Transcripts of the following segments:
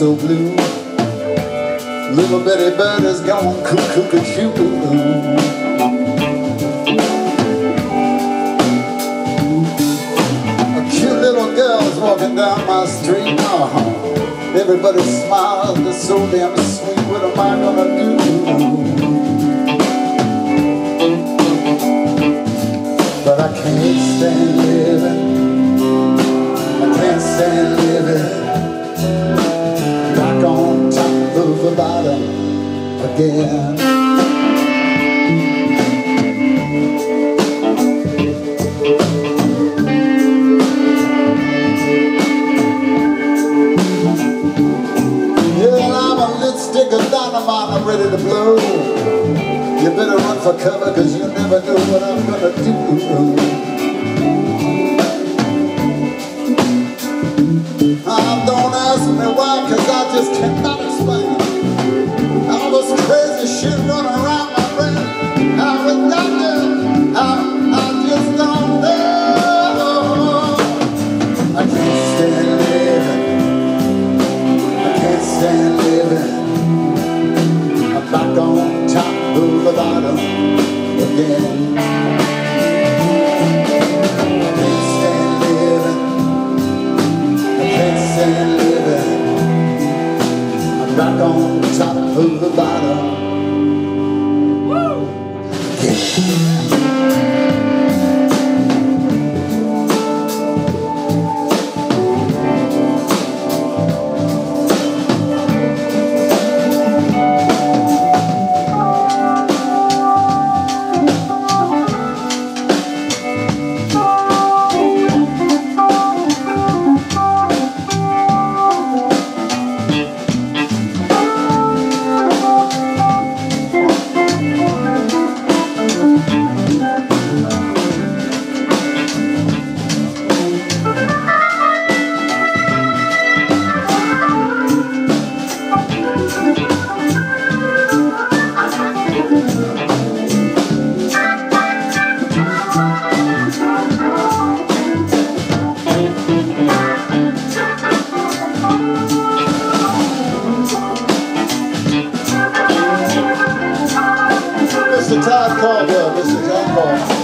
so blue. Little Betty Bird has gone cuckoo-cuckoo-choo-boo. Walking down my street, oh, everybody smiles, they're so damn sweet. What am I gonna do? But I can't stand living, I can't stand living back on top of the bottom again. I'm ready to blow. You better run for cover, cause you never know what I'm gonna do. Don't ask me why, cause I just cannot explain. All this crazy shit running around my brain. I'm a doctor, I just don't know. I can't stand living, I can't stand living back on top of the bottom again. I can't stand living, I can't stand living, I'm back on top of the bottom. Woo! Yeah. Mr. Todd Parker, Mr. Todd Parker.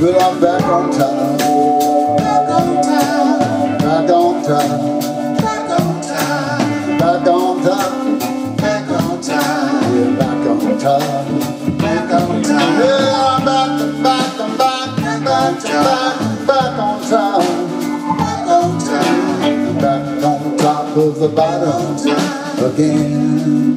Well, I'm back on time, back on time, back on time, back on time, back on time, back on time, back on time, back on time. Yeah, I'm back, I'm back, I'm back, back, back on time, back on time, back on top of the bottom again.